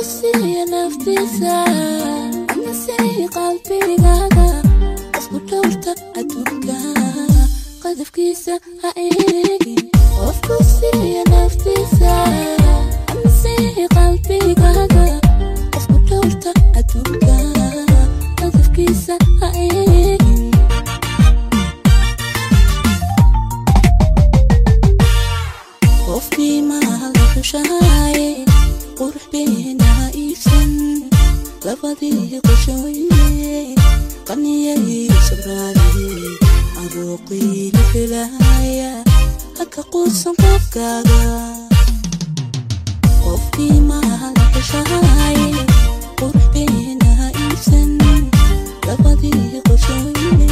نفسي نفسي نسي قلبي غدا أصبر دورته أتركها قذف كيسة هايجي نفسي نفسي نسي قلبي غدا أصبر دورته أتركها قذف كيسة هايجي خوفي ما هلقو شاي قرح بين عائشن لفظي قشوي قنيي صبرالي عروقي لفلايا هكا قوسن قفكاغا خوفي ما هلقو شاي قرح بين عائشن لفظي قشوي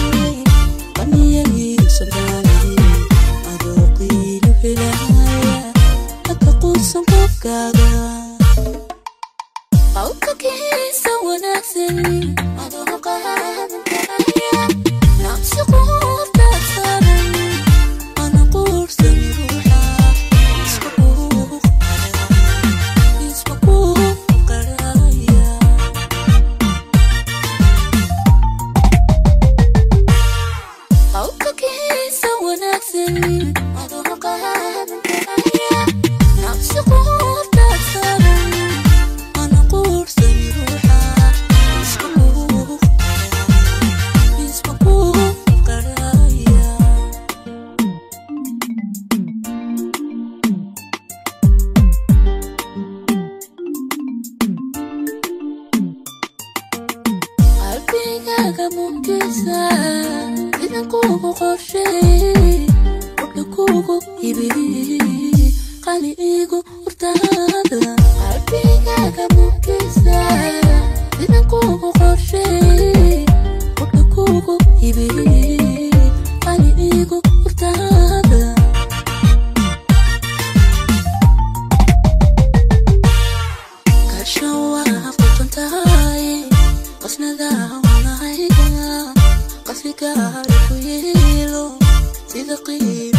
قنيي صبرالي عروقي لفلايا حبك يهيسا وناسني أذوقها من كبايا نعشقه وفتسرني أنا قرص لروحه يسبقوه بقرايا حبك يهيسا وناسني أذوقها من كبايا نعشقه حاجة ممتازة إذا كوكو قرشي قبل كوكو يبي قالي إيجو ارتادا عربي حاجة ممتازة إذا كوكو قرشي قبل كوكو يبي قالي إيجو ارتادا كشوا فكنت هاي قصنا ذا قصدك عارف ويلو صدقي.